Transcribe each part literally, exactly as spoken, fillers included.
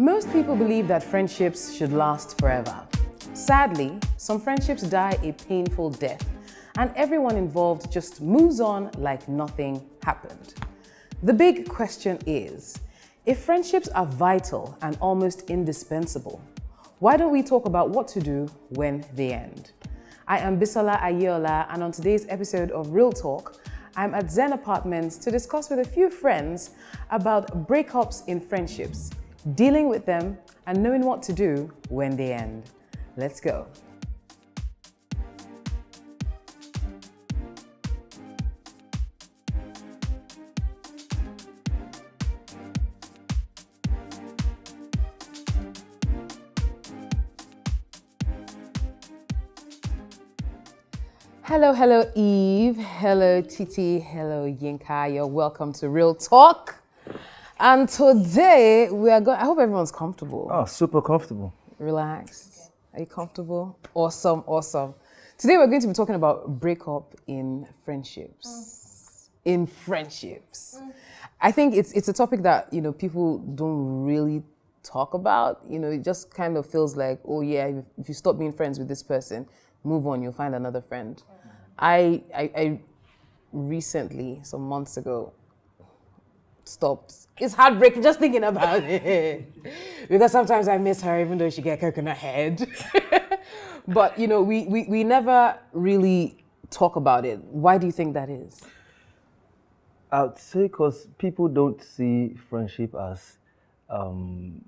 Most people believe that friendships should last forever. Sadly, some friendships die a painful death, and everyone involved just moves on like nothing happened. The big question is, if friendships are vital and almost indispensable, why don't we talk about what to do when they end? I am Bisola Aiyeola, and on today's episode of Real Talk, I'm at Zen Apartments to discuss with a few friends about breakups in friendships, dealing with them, and knowing what to do when they end. Let's go. Hello, hello Eve, hello Titi, hello Yinka, you're welcome to Real Talk. And today we are going, I hope everyone's comfortable. Oh, super comfortable. Relaxed. Are you comfortable? Awesome, awesome. Today we're going to be talking about breakup in friendships. Mm. In friendships. Mm. I think it's, it's a topic that, you know, people don't really talk about. You know, it just kind of feels like, oh yeah, if you stop being friends with this person, move on, you'll find another friend. I, I, I recently, some months ago, stopped. It's heartbreaking just thinking about it. Because sometimes I miss her even though she get coconut head. But you know, we, we, we never really talk about it. Why do you think that is? I would say because people don't see friendship as, um,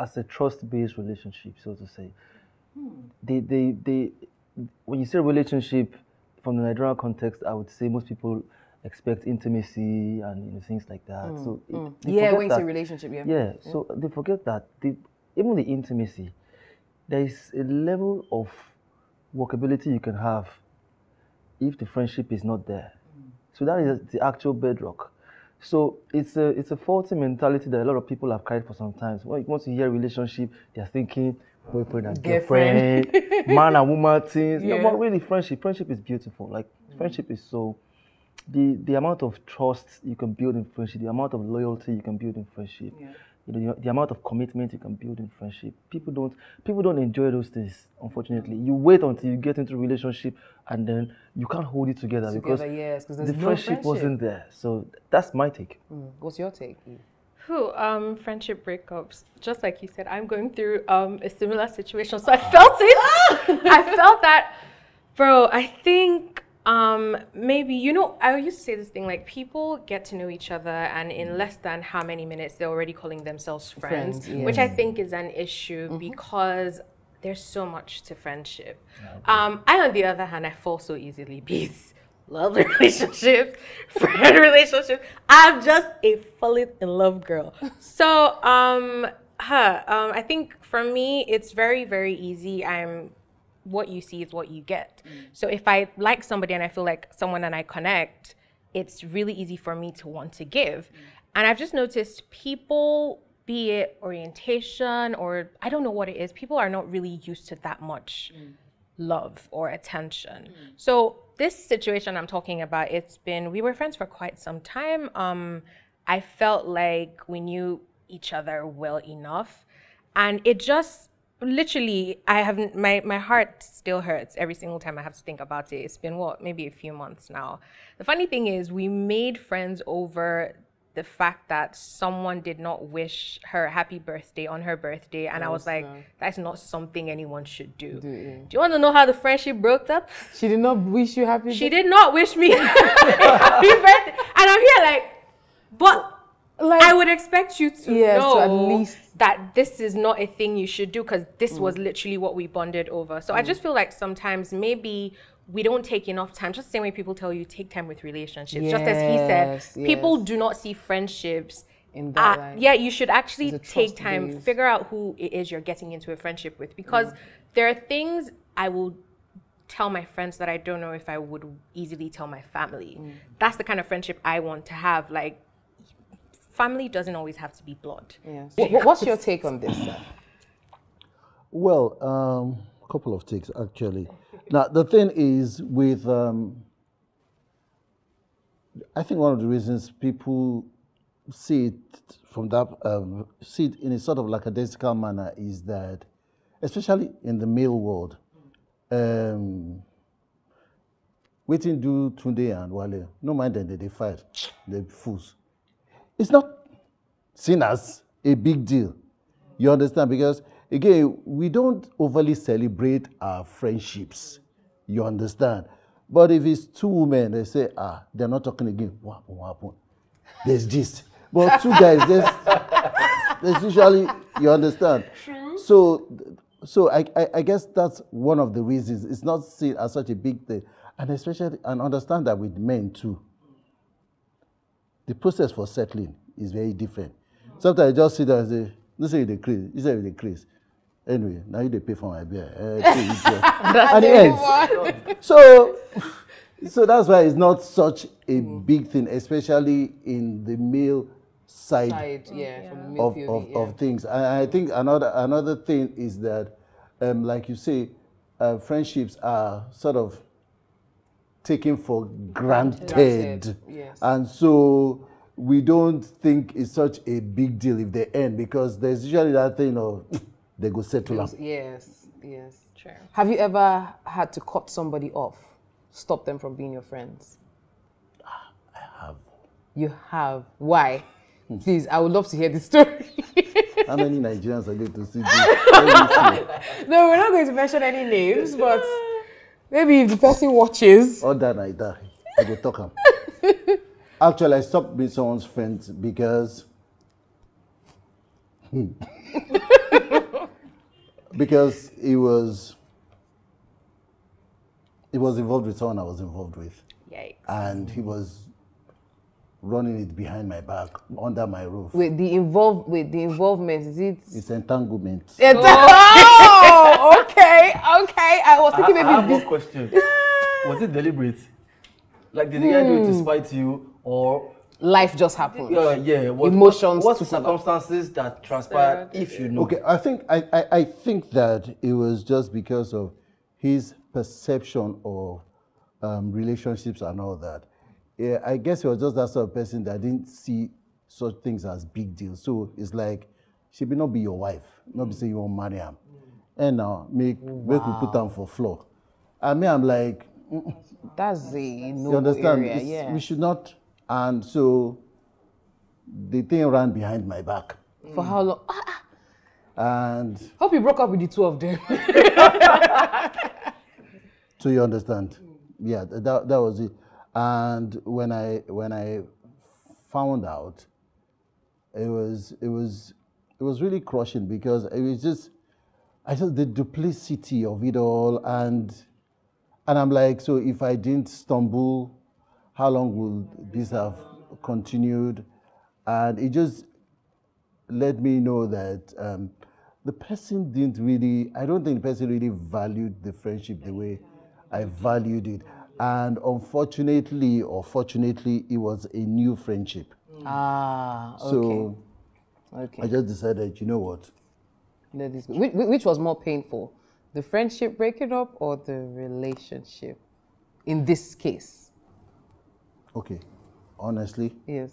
as a trust-based relationship, so to say. Hmm. They, they, they, when you say relationship, from the Nigerian context, I would say most people expect intimacy and you know, things like that. Mm. So it, mm. yeah, when you say relationship, yeah. yeah. Yeah, so they forget that they, even the intimacy, there is a level of workability you can have if the friendship is not there. Mm. So that is the actual bedrock. So it's a, it's a faulty mentality that a lot of people have carried for some time. Once you hear relationship, they're thinking, boyfriend and girlfriend, girlfriend man and woman things. Yeah. No, but really, friendship. Friendship is beautiful. Like mm. friendship is so the the amount of trust you can build in friendship, the amount of loyalty you can build in friendship, yeah. you know, the, the amount of commitment you can build in friendship. People don't people don't enjoy those things. Unfortunately, you wait until you get into a relationship and then you can't hold it together, together because yes, the no friendship, friendship wasn't there. So that's my take. Mm. What's your take? Mm. Who, um, friendship breakups. Just like you said, I'm going through um, a similar situation, so I felt it. I felt that, bro. I think um, maybe, you know, I used to say this thing, like people get to know each other and in less than how many minutes they're already calling themselves friends, friends yes. which I think is an issue mm-hmm. because there's so much to friendship. Yeah, um, I, on the other hand, I fall so easily, bees. Love relationship, friend relationship. I'm just a falling in love girl. So, um, huh, um, I think for me, it's very, very easy. I'm, what you see is what you get. Mm. So if I like somebody and I feel like someone and I connect, it's really easy for me to want to give. Mm. And I've just noticed people, be it orientation or I don't know what it is, people are not really used to that much mm. love or attention. Mm. So this situation I'm talking about, it's been, we were friends for quite some time. Um, I felt like we knew each other well enough. And it just, literally, I haven't, my, my heart still hurts every single time I have to think about it. It's been, what, maybe a few months now. The funny thing is, we made friends over the fact that someone did not wish her happy birthday on her birthday. And yes, I was like, no. That's not something anyone should do. Do, yeah. do you want to know how the friendship broke up? She did not wish you happy birthday? She did not wish me happy birthday. And I'm here like, but like, I would expect you to yes, know to at least that this is not a thing you should do because this mm. was literally what we bonded over. So mm. I just feel like sometimes maybe we don't take enough time. Just the same way people tell you, take time with relationships. Yes, just as he said, yes. people do not see friendships. In that uh, yeah, you should actually take time, base. Figure out who it is you're getting into a friendship with. Because mm. there are things I will tell my friends that I don't know if I would easily tell my family. Mm. That's the kind of friendship I want to have. Like, family doesn't always have to be blood. Yes. What, what's your take on this, sir? Well, um, a couple of takes, actually. Now, the thing is with, um, I think one of the reasons people see it from that um, seed in a sort of lackadaisical manner is that, especially in the male world, um, waiting do Tunde and Wale, no mind them, they fight, they fools. It's not seen as a big deal. You understand? Because, again, we don't overly celebrate our friendships. You understand? But if it's two women, they say, ah, they're not talking again. What happened? What happened? There's this. But two guys, there's, there's usually, you understand? True. So, so I, I, I guess that's one of the reasons. It's not seen as such a big thing. And especially, and understand that with men too, the process for settling is very different. Sometimes I just sit there and say, this is the crease, this is the crease. Anyway, now you they pay for my beer. Uh, please, uh, and it ends. So, so that's why it's not such a mm. big thing, especially in the male side, side yeah, of, yeah. of, of, yeah. of things. And I think another, another thing is that, um, like you say, uh, friendships are sort of taken for granted. granted. Yes. And so we don't think it's such a big deal if they end, because there's usually that thing of... they go settle up. Yes, yes. True. Have you ever had to cut somebody off, stop them from being your friends? I have. You have. Why? Please, I would love to hear the story. How many Nigerians are going to see this? No, we're not going to mention any names, but maybe if the person watches. Or that I die, I go talk him. Actually, I stopped being someone's friends because. Hmm. Because he was, he was involved with someone I was involved with. Yikes. And he was running it behind my back, under my roof. With the involve, with the involvement, is it? It's entanglement. Entang oh, okay, okay. I was thinking maybe. I, I have one question. Was it deliberate? Like, did the guy do it to spite you, or? Life just happened. Yeah, yeah. What, Emotions. What, what circumstances up. that transpired, yeah, if you know? Okay, I think I, I, I think that it was just because of his perception of um, relationships and all that. Yeah, I guess he was just that sort of person that didn't see such things as big deals. So it's like, she may not be your wife, not be saying you won't marry him. Mm. And now, make, wow. make we put down for floor. I mean, I'm like, that's the no you understand? Area, yeah. We should not. And so the thing ran behind my back. Mm. For how long? And hope you broke up with the two of them. So you understand? Yeah, that, that was it. And when I when I found out, it was it was it was really crushing, because it was just I just the duplicity of it all, and and I'm like, so if I didn't stumble, how long will this have continued? And it just let me know that um, the person didn't really, I don't think the person really valued the friendship the way I valued it. And unfortunately, or fortunately, it was a new friendship. Mm. Ah, okay. So okay. I just decided, you know what? Let this go. Which, which was more painful? The friendship breaking up or the relationship in this case? Okay, honestly. Yes.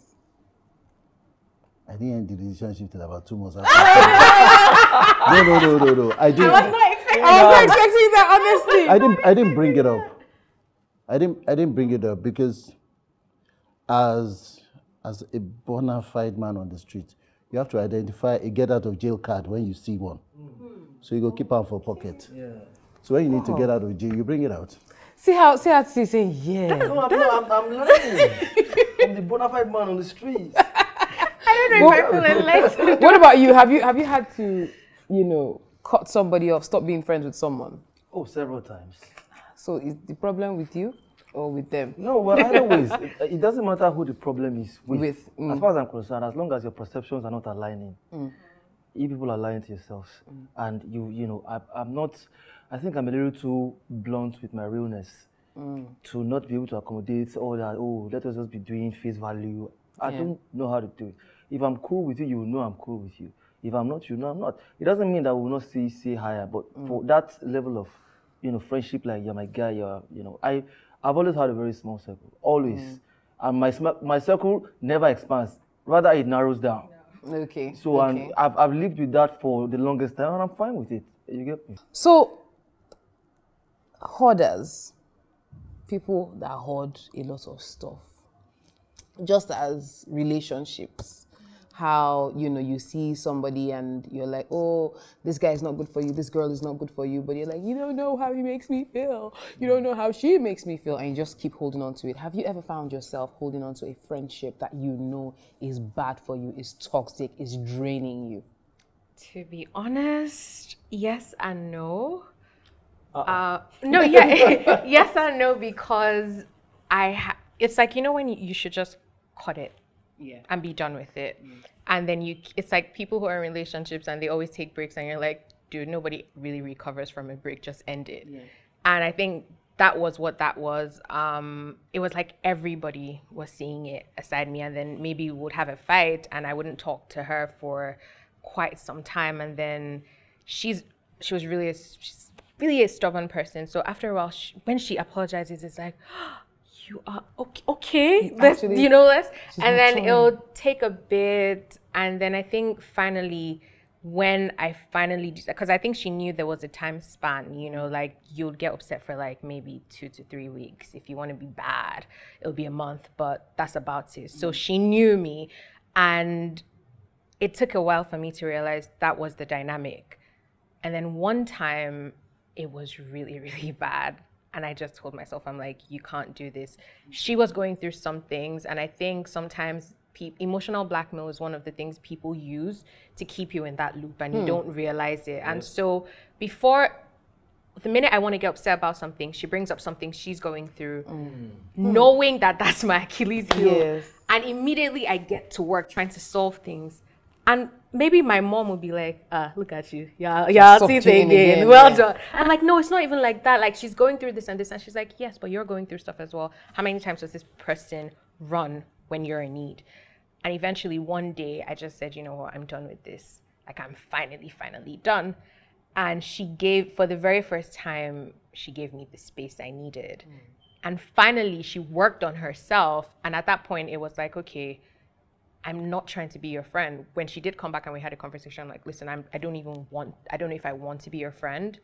I didn't end the relationship till about two months after. no, no, no, no, no. I didn't. I was not expecting, I was not expecting that. Honestly. I didn't. I didn't bring it up. I didn't. I didn't bring it up because, as as a bona fide man on the street, you have to identify a get out of jail card when you see one. Mm-hmm. So you go keep out for pocket. Yeah. So when you need oh. to get out of jail, you bring it out. See how, see how she's saying, yeah. That's what I'm, no, I'm, I'm learning. I'm the bona fide man on the streets. I don't know what, if I feel enlightened. What about you? Have you, have you had to, you know, cut somebody off, stop being friends with someone? Oh, several times. So is the problem with you or with them? No, well, either ways. It, it doesn't matter who the problem is with. with mm. As far as I'm concerned, as long as your perceptions are not aligning, mm. you people are lying to yourselves. Mm. And you, you know, I, I'm not... I think I'm a little too blunt with my realness mm. to not be able to accommodate all that. Oh, let us just be doing face value. I yeah. don't know how to do it. If I'm cool with you, you will know I'm cool with you. If I'm not, you know I'm not. It doesn't mean that we will not say say higher, but mm. for that level of, you know, friendship, like you're my guy, you're, you know, I, I've always had a very small circle, always, mm. and my my circle never expands. Rather, it narrows down. Okay. So okay. And I've, I've lived with that for the longest time, and I'm fine with it. You get me? So, hoarders, people that hoard a lot of stuff, just as relationships, how, you know, you see somebody and you're like, oh, this guy is not good for you, this girl is not good for you, but you're like, you don't know how he makes me feel, you don't know how she makes me feel, and you just keep holding on to it. Have you ever found yourself holding on to a friendship that you know is bad for you, is toxic, is draining you? To be honest, yes and no. Uh-oh. Uh, no, yeah, yes and no, because I, ha it's like, you know, when you should just cut it. Yeah. And be done with it. Mm. And then you, it's like people who are in relationships and they always take breaks, and you're like, dude, nobody really recovers from a break, just end it. Yeah. And I think that was what that was. Um, it was like everybody was seeing it aside me, and then maybe we would have a fight and I wouldn't talk to her for quite some time, and then she's, she was really a, she's really a stubborn person. So after a while, she, when she apologizes, it's like, you are okay, okay. Let's, actually, you know, let's, and then trying. It'll take a bit, and then I think finally, when I finally, because I think she knew there was a time span, you know, like you'd get upset for like maybe two to three weeks. If you want to be bad, it'll be a month, but that's about it. So she knew me, and it took a while for me to realize that was the dynamic. And then one time, it was really, really bad. And I just told myself, I'm like, you can't do this. She was going through some things, and I think sometimes pe emotional blackmail is one of the things people use to keep you in that loop, and hmm. you don't realize it. And yes. so before, the minute I want to get upset about something, she brings up something she's going through, mm. knowing mm. that that's my Achilles heel. Yes. And immediately I get to work trying to solve things. And maybe my mom would be like, ah, look at you. Yeah, yeah, I'll see it again. again. Well yeah. done. I'm like, no, it's not even like that. Like, she's going through this and this. And she's like, yes, but you're going through stuff as well. How many times does this person run when you're in need? And eventually one day I just said, you know what, I'm done with this. Like, I'm finally, finally done. And she gave, for the very first time, she gave me the space I needed. Mm. And finally she worked on herself. And at that point it was like, okay, I'm not trying to be your friend. When she did come back and we had a conversation, I'm like, listen, I'm, I don't even want, I don't know if I want to be your friend.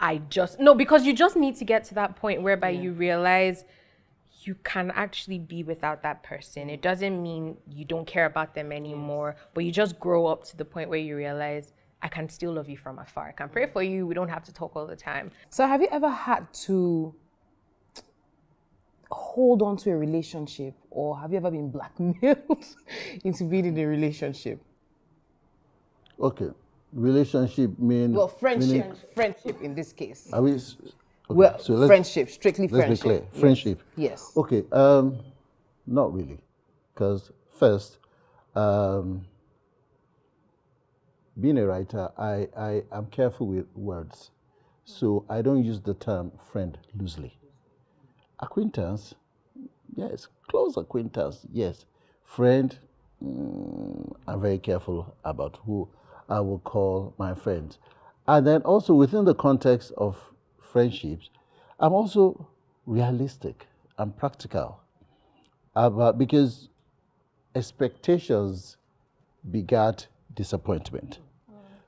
I just, no, because you just need to get to that point whereby yeah. you realize you can actually be without that person. It doesn't mean you don't care about them anymore, yes. but you just grow up to the point where you realize, I can still love you from afar. I can pray for you. We don't have to talk all the time. So have you ever had to hold on to a relationship, or have you ever been blackmailed into being in a relationship? Okay, relationship means well, friendship. Meaning, friendship in this case. Are we? Okay. Well, so let's, friendship, strictly let's friendship. Let's be clear. Friendship. Yes. Okay. Um, not really, because first, um, being a writer, I I am careful with words, so I don't use the term friend loosely. Acquaintance, yes. Close acquaintance, yes. Friend, mm, I'm very careful about who I will call my friends. And then also within the context of friendships, I'm also realistic and practical about, because expectations begat disappointment.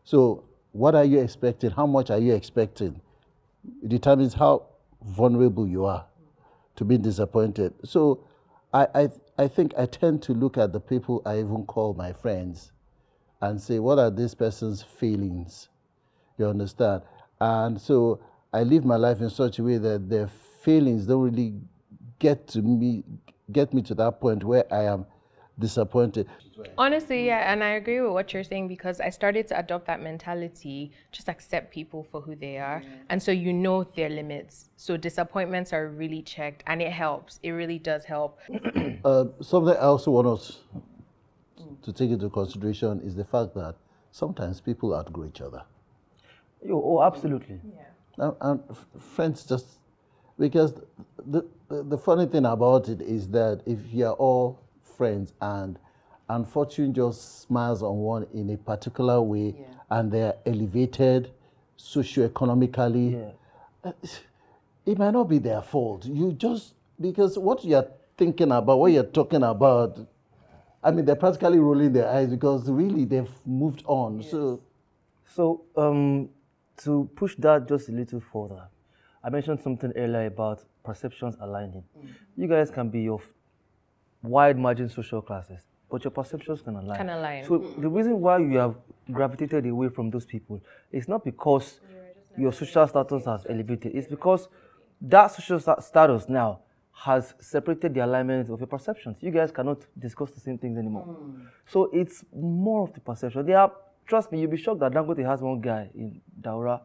So what are you expecting? How much are you expecting? It determines how vulnerable you are to be disappointed. So I, I, I think I tend to look at the people I even call my friends and say, what are this person's feelings? You understand? And so I live my life in such a way that their feelings don't really get to me, get me to that point where I am disappointed. Honestly, yeah, and I agree with what you're saying, because I started to adopt that mentality, just accept people for who they are. Yeah. And so you know their limits. So disappointments are really checked, and it helps. It really does help. uh, something I also want us to take into consideration is the fact that sometimes people outgrow each other. Oh, absolutely. Yeah. And, and friends just, because the, the, the funny thing about it is that if you're all friends and and fortune just smiles on one in a particular way, yeah. and they're elevated socioeconomically, yeah. it might not be their fault. You just, because what you're thinking about, what you're talking about I mean, they're practically rolling their eyes because really they've moved on. Yes. So, so um, to push that just a little further, I mentioned something earlier about perceptions aligning. Mm-hmm. You guys can be of wide margin social classes, but your perceptions can align. Can align. So mm-hmm. the reason why you have gravitated away from those people is not because your social status has elevated. It's because that social st status now has separated the alignment of your perceptions. You guys cannot discuss the same things anymore. Mm. So it's more of the perception. They are, trust me, you'll be shocked that Dangote has one guy in Daura.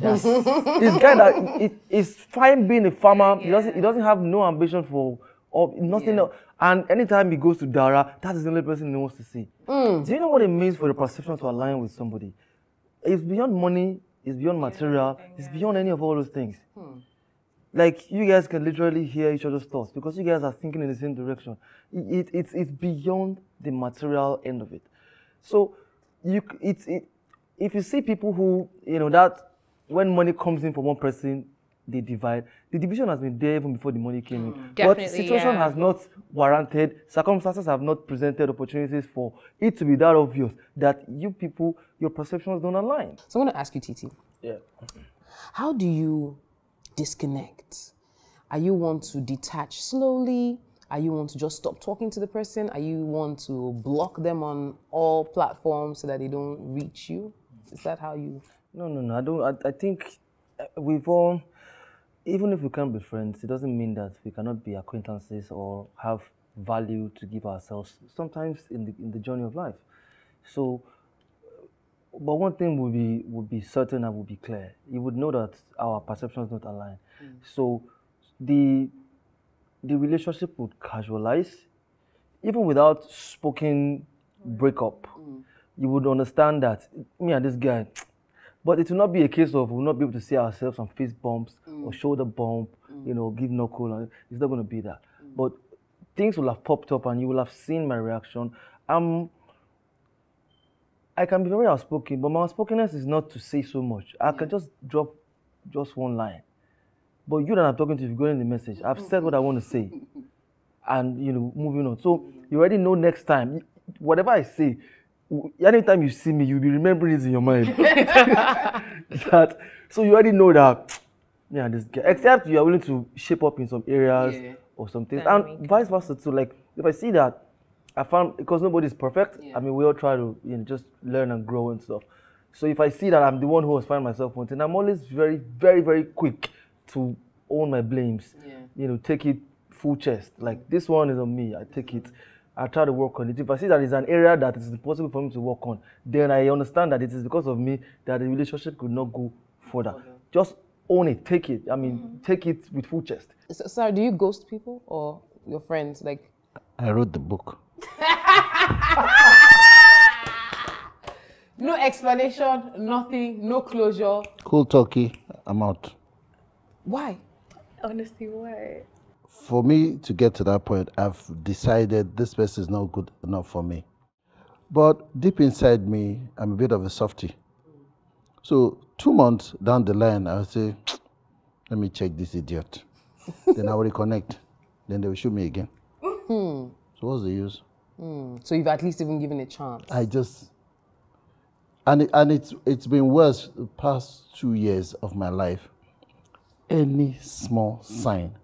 Yes. This guy that it, it's fine being a farmer. Yeah. He doesn't, he doesn't have no ambition for or nothing yeah. else. And anytime he goes to Daura, that is the only person he wants to see. Mm. Do you know what it means for the perception to align with somebody? It's beyond money, it's beyond material, yeah. it's beyond any of all those things. Hmm. Like, you guys can literally hear each other's thoughts because you guys are thinking in the same direction. It, it, it's, it's beyond the material end of it. So, you, it, it, if you see people who, you know, that when money comes in for one person, they divide. The division has been there even before the money came in. Definitely, but the situation yeah. has not warranted, circumstances have not presented opportunities for it to be that obvious that you people, your perceptions don't align. So, I want to ask you, Titi. Yeah. How do you disconnect? Are you want to detach slowly? Are you want to just stop talking to the person? Are you want to block them on all platforms so that they don't reach you? Is that how you? No, no, no. I don't. I, I think we've all, even if we can't be friends, it doesn't mean that we cannot be acquaintances or have value to give ourselves. Sometimes in the in the journey of life. So, but one thing will be will be certain and will be clear. You would know that our perceptions don't align. Mm. So the the relationship would casualize, even without spoken breakup. Mm. You would understand that me and this guy, but it will not be a case of we'll not be able to see ourselves on fist bumps mm. or shoulder bump, mm. you know, give knuckle. It's not going to be that. Mm. But things will have popped up, and you will have seen my reaction. Um. I can be very outspoken, but my outspokenness is not to say so much. I yeah. can just drop just one line. But you that I'm talking to, you've gotten the message. I've said what I want to say. And, you know, moving on. So you already know next time, whatever I say, anytime you see me, you'll be remembering this in your mind. that, so you already know that, yeah, this guy. Except you are willing to shape up in some areas yeah. or some things. Dynamic. And vice versa too. Like, if I see that, I found, because nobody's perfect, yeah. I mean, we all try to, you know, just learn and grow and stuff. So if I see that I'm the one who has found myself wanting, I'm always very, very, very quick to own my blames. Yeah. You know, take it full chest. Like, this one is on me, I take it. I try to work on it. If I see that it's an area that is impossible for me to work on, then I understand that it is because of me that the relationship could not go further. Okay. Just own it, take it. I mean, mm-hmm. take it with full chest. So, sorry, do you ghost people or your friends? Like, I wrote the book. No explanation, nothing, no closure. Cold turkey, I'm out. Why? Honestly, why? For me to get to that point, I've decided this person is not good enough for me. But deep inside me, I'm a bit of a softie. So two months down the line, I'll say, let me check this idiot. Then I will reconnect. Then they will shoot me again. Hmm. So what's the use? Mm. So you've at least even given a chance. I just, and it, and it's it's been worse the past two years of my life. Any small sign,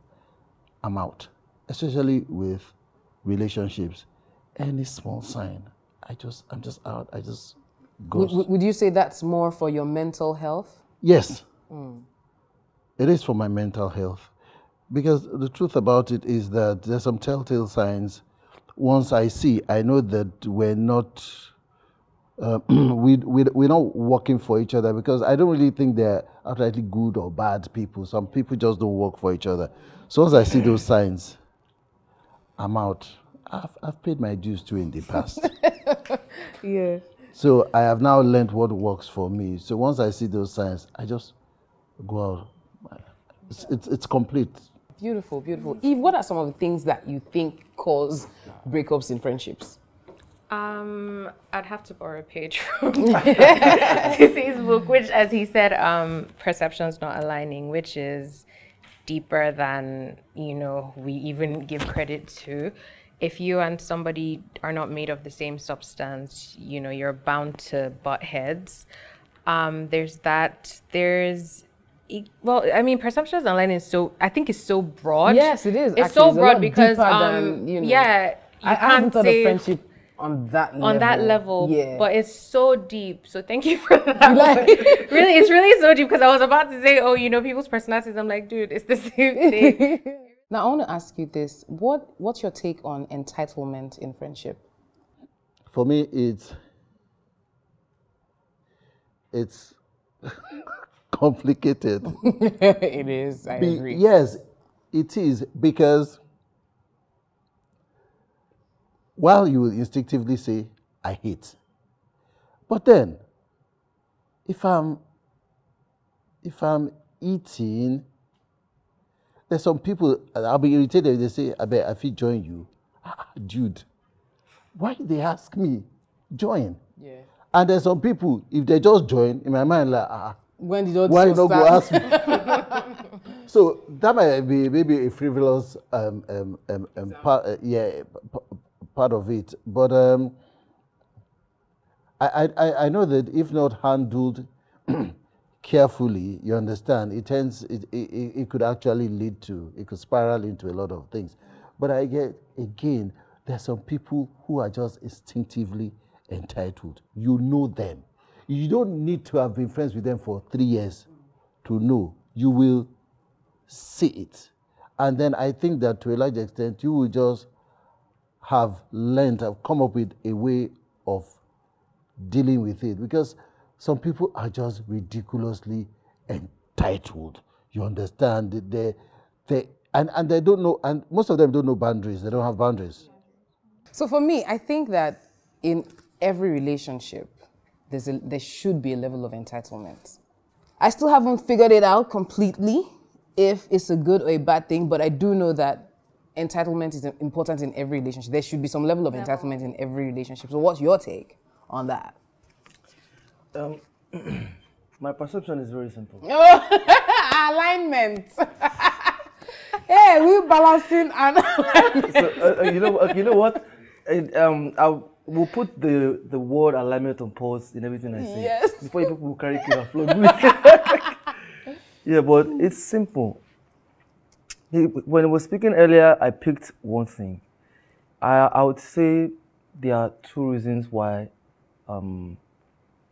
I'm out. Especially with relationships, any small sign, I just I'm just out. I just ghost. Would, would you say that's more for your mental health? Yes, mm. it is for my mental health, because the truth about it is that there's some telltale signs. Once I see, I know that we're not, uh, we, we, we're not working for each other, because I don't really think they're outrightly good or bad people. Some people just don't work for each other. So once I see those signs, I'm out. I've, I've paid my dues too in the past. yeah. So I have now learned what works for me. So once I see those signs, I just go out. It's, it's, it's complete. Beautiful, beautiful. Eve, what are some of the things that you think cause breakups in friendships? Um, I'd have to borrow a page from Titi's book, which, as he said, um, perceptions not aligning, which is deeper than, you know, we even give credit to. if you and somebody are not made of the same substance, you know, you're bound to butt heads. Um, there's that. There's, well, I mean, perceptions online is so, I think it's so broad. Yes, it is. It's actually so it's broad because, um, than, you know, yeah, you I, can't I haven't thought of friendship on that level. On that level, yeah. But it's so deep. So thank you for that. Like, really, it's really so deep because I was about to say, oh, you know, people's personalities. I'm like, dude, it's the same thing. Now, I want to ask you this. What, what's your take on entitlement in friendship? For me, it's... It's complicated. It is, I Be, agree. Yes, it is, because while you will instinctively say, I hate, but then, if I'm, if I'm eating, there's some people, I'll be irritated if they say, I bet I feel join you. Ah, dude, why did they ask me, join? Yeah. And there's some people, if they just join, in my mind, like, ah, when did why you not go ask me? So that might be maybe a frivolous um, um, um, um, part, uh, yeah, part of it. But um, I, I, I know that if not handled carefully, you understand, it tends, it, it, it could actually lead to, it could spiral into a lot of things. But I get, again, there's some people who are just instinctively entitled. You know them. You don't need to have been friends with them for three years to know. You will see it. And then I think that to a large extent, you will just have learned, have come up with a way of dealing with it. Because some people are just ridiculously entitled. You understand? They, they, and, and they don't know, and most of them don't know boundaries. They don't have boundaries. So for me, I think that in every relationship, there's a, there should be a level of entitlement. I still haven't figured it out completely, if it's a good or a bad thing, but I do know that entitlement is important in every relationship. There should be some level of entitlement in every relationship. So what's your take on that? Um, my perception is very simple. Alignment. Hey, we're balancing and alignment. So, uh, you, know, uh, you know what? It, um, I'll, We'll put the, the word alignment on pause in everything I say. Yes. Before people will carry it to flow. Yeah, but it's simple. When I was speaking earlier, I picked one thing. I, I would say there are two reasons why um,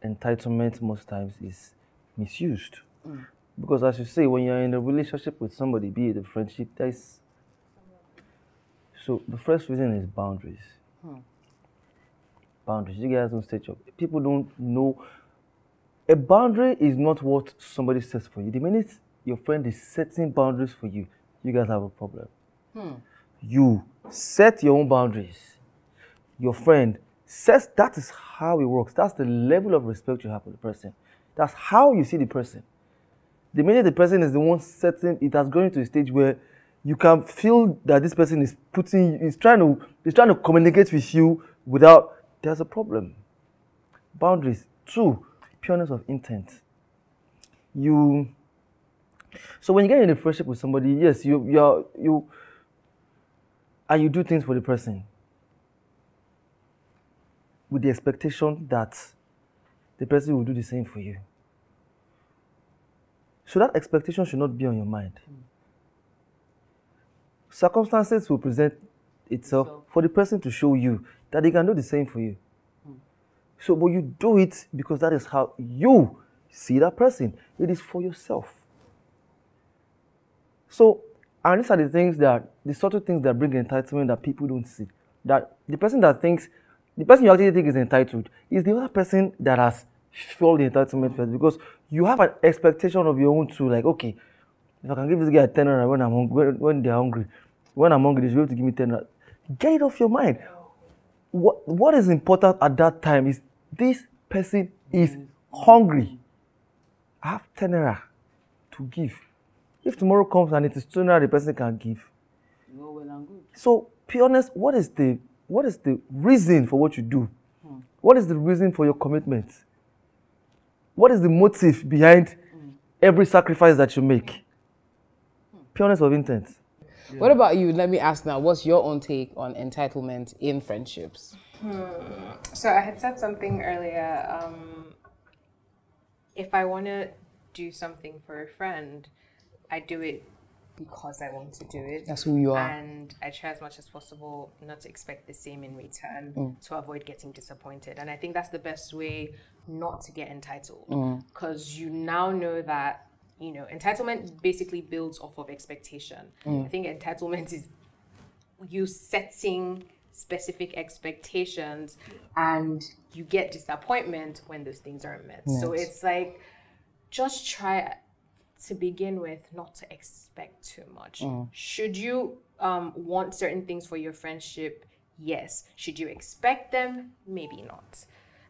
entitlement most times is misused. Mm. Because as you say, when you're in a relationship with somebody, be it a friendship, that's... So the first reason is boundaries. Hmm. Boundaries. You guys don't set your... People don't know. A boundary is not what somebody sets for you. The minute your friend is setting boundaries for you, you guys have a problem. Hmm. You set your own boundaries. Your friend says that is how it works. That's the level of respect you have for the person. That's how you see the person. The minute the person is the one setting, it has gone to a stage where you can feel that this person is putting, is trying to, is trying to communicate with you without... There's a problem. Boundaries. Two, pureness of intent. You. So when you get in a friendship with somebody, yes, you you are, you. And you do things for the person. With the expectation that the person will do the same for you. So that expectation should not be on your mind. Circumstances will present itself for the person to show you that they can do the same for you. Mm. So, but you do it because that is how you see that person. It is for yourself. So, and these are the things that, the sort of things that bring entitlement that people don't see. That the person that thinks, the person you actually think is entitled is the other person that has felt the entitlement first, because you have an expectation of your own too. Like, okay, if I can give this guy a tenner when I'm hungry, when, when they're hungry, when I'm hungry, they should be able to give me tenner. Get it off your mind. What, what is important at that time is this person is hungry. I have tenera to give. If tomorrow comes and it is tenera the person can give. No, well, I'm good. So, be honest, what is the what is the reason for what you do? Hmm. What is the reason for your commitment? What is the motive behind hmm. every sacrifice that you make? Hmm. Pureness of intent. Yeah. What about you? Let me ask now, what's your own take on entitlement in friendships? Hmm. So I had said something earlier. Um, if I want to do something for a friend, I do it because I want to do it. That's who you are. And I try as much as possible not to expect the same in return mm. to avoid getting disappointed. And I think that's the best way not to get entitled, because mm. you now know that, you know, entitlement basically builds off of expectation. Mm. I think entitlement is you setting specific expectations and you get disappointment when those things aren't met. Yes. So it's like, just try to begin with not to expect too much. Mm. Should you um, want certain things for your friendship? Yes. Should you expect them? Maybe not.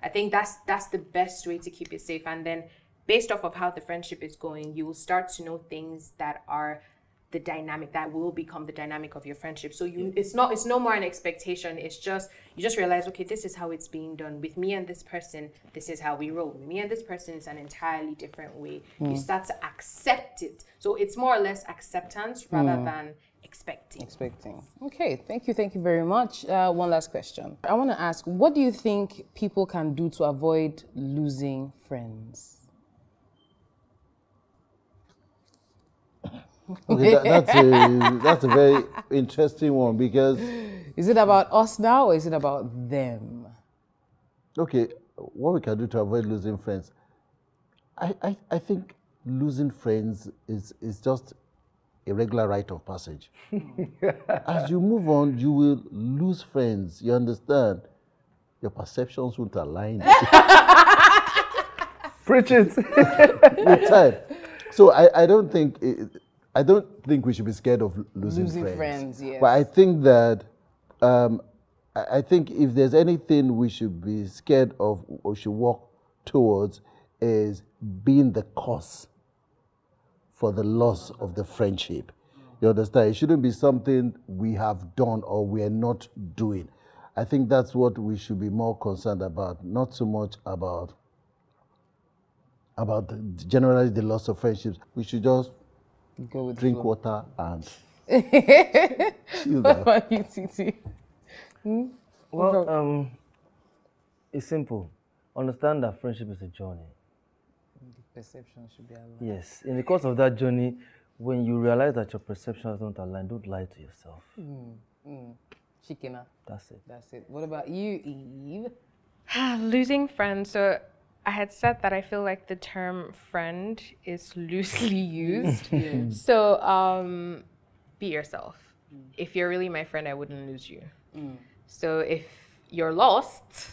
I think that's that's the best way to keep it safe. And then based off of how the friendship is going, you will start to know things that are the dynamic that will become the dynamic of your friendship. So you, it's not, it's no more an expectation. It's just, you just realize, okay, this is how it's being done with me and this person. This is how we roll with me and this person. It's an entirely different way. Mm. You start to accept it. So it's more or less acceptance rather mm. than expecting. Expecting. Okay. Thank you. Thank you very much. Uh, one last question. I want to ask, what do you think people can do to avoid losing friends? Okay, that, that's, a, that's a very interesting one, because... Is it about us now or is it about them? Okay, what we can do to avoid losing friends. I, I, I think losing friends is, is just a regular rite of passage. As you move on, you will lose friends, you understand? Your perceptions won't align. Preach it. With time. So I, I don't think... It, I don't think we should be scared of losing, losing friends. friends yes. But I think that, um, I think if there's anything we should be scared of or should walk towards, is being the cause for the loss of the friendship. You understand? It shouldn't be something we have done or we are not doing. I think that's what we should be more concerned about, not so much about, about the, generally the loss of friendships. We should just Go with drink water and chill out. Hmm? Well, um, it's simple. Understand that friendship is a journey. The perception should be aligned. Yes. In the course of that journey, when you realize that your perceptions don't align, don't lie to yourself. Mm. Mm. Chikina. That's it. That's it. What about you, Eve? Losing friends. So I had said that I feel like the term friend is loosely used. Yeah. So um, be yourself. Mm. If you're really my friend, I wouldn't lose you. Mm. So if you're lost,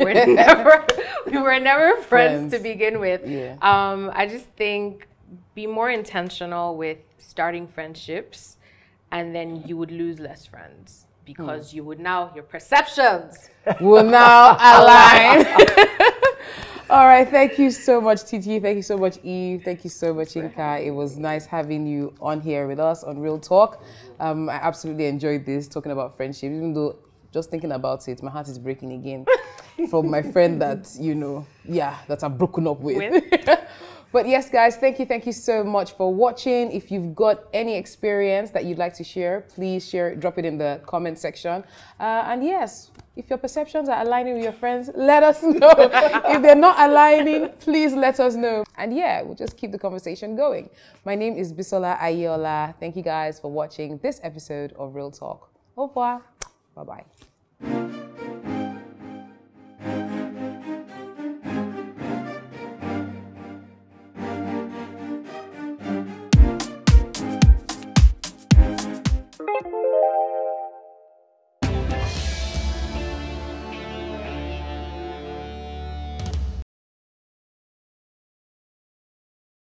we're never, we were never friends, friends to begin with. Yeah. Um, I just think be more intentional with starting friendships, and then you would lose less friends. Because mm. you would now, your perceptions will now align. All right, thank you so much, Titi. Thank you so much, Eve. Thank you so much, Inka. It was nice having you on here with us on Real Talk. Um, I absolutely enjoyed this, talking about friendship, even though just thinking about it, my heart is breaking again from my friend that, you know, yeah, that I'm broken up with. with? But yes, guys, thank you. Thank you so much for watching. If you've got any experience that you'd like to share, please share, drop it in the comment section. Uh, and yes, if your perceptions are aligning with your friends, let us know. If they're not aligning, please let us know. And yeah, we'll just keep the conversation going. My name is Bisola Aiyeola. Thank you guys for watching this episode of Real Talk. Au revoir. Bye-bye.